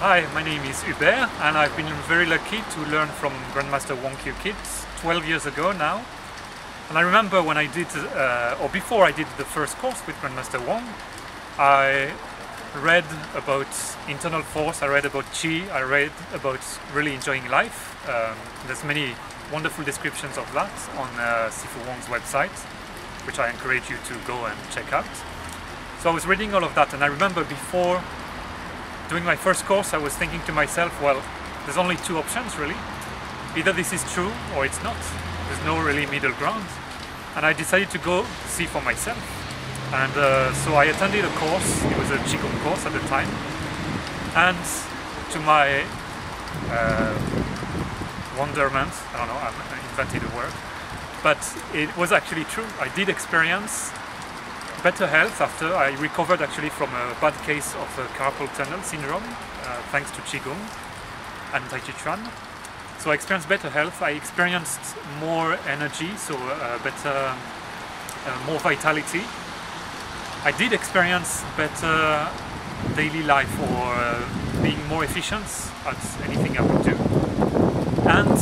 Hi, my name is Hubert and I've been very lucky to learn from Grandmaster Wong Kiew Kit 12 years ago now. And I remember when I did, or before I did the first course with Grandmaster Wong, I read about internal force, I read about Qi, I read about really enjoying life. There's many wonderful descriptions of that on Sifu Wong's website, which I encourage you to go and check out. So I was reading all of that, and I remember before doing my first course, I was thinking to myself, well, there's only two options really. Either this is true or it's not. There's no really middle ground. And I decided to go see for myself. And so I attended a course, it was a Qigong course at the time. And to my wonderment, I don't know, I invented a word, but it was actually true. I did experience better health after I recovered actually from a bad case of carpal tunnel syndrome, thanks to Qigong and Tai Chi Chuan. So I experienced better health, I experienced more energy, so better, more vitality. I did experience better daily life, or being more efficient at anything I would do. And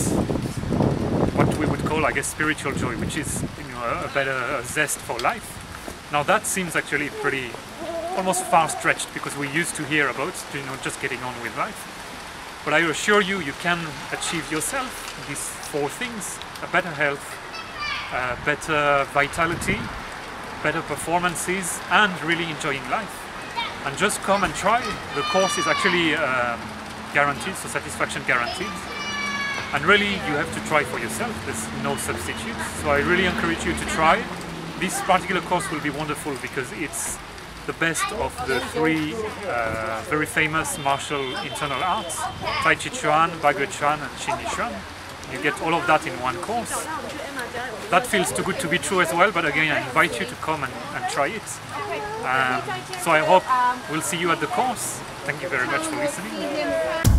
what we would call, I guess, spiritual joy, which is, you know, a better zest for life. Now that seems actually pretty, almost far-stretched, because we used to hear about, you know, just getting on with life. But I assure you, you can achieve yourself these four things: a better health, better vitality, better performances, and really enjoying life. And just come and try. The course is actually guaranteed, so satisfaction guaranteed. And really, you have to try for yourself. There's no substitute. So I really encourage you to try. This particular course will be wonderful because it's the best of the three very famous martial internal arts: Tai Chi Chuan, Baguazhang, and Xingyiquan. You get all of that in one course. That feels too good to be true as well, but again, I invite you to come and try it. So I hope we'll see you at the course. Thank you very much for listening.